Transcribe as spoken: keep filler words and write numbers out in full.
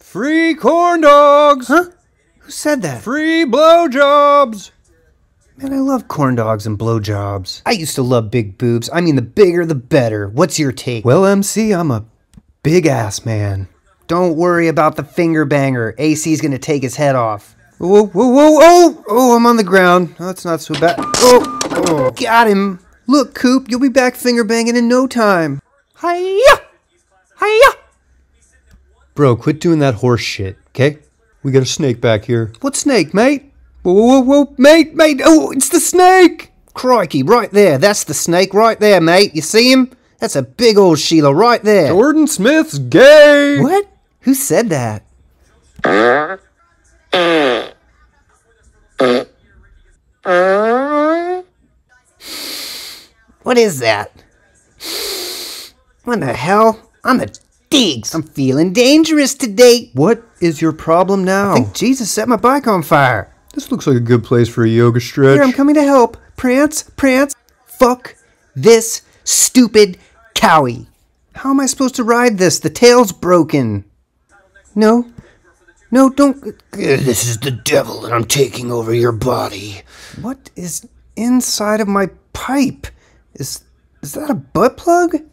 Free corn dogs! Huh? Who said that? Free blowjobs! Man, I love corn dogs and blowjobs. I used to love big boobs. I mean, the bigger the better. What's your take? Well, M C, I'm a big ass man. Don't worry about the finger banger. A C's gonna take his head off. Whoa, whoa, whoa, oh! Oh, I'm on the ground. Oh, that's not so bad. Oh, oh, got him. Look, Coop, you'll be back finger banging in no time. Hiya! Hiya! Bro, quit doing that horse shit, okay? We got a snake back here. What snake, mate? Whoa, whoa, whoa, mate, mate, oh, it's the snake! Crikey, right there, that's the snake right there, mate. You see him? That's a big old Sheila right there. Jordan Smith's gay! What? Who said that? What is that? What the hell? I'm a Diggs. I'm feeling dangerous today. What is your problem now? I think Jesus set my bike on fire. This looks like a good place for a yoga stretch. Here, I'm coming to help. Prance, prance. Fuck this stupid cowie. How am I supposed to ride this? The tail's broken. No. No, don't. This is the devil, and I'm taking over your body. What is inside of my pipe? Is, is that a butt plug?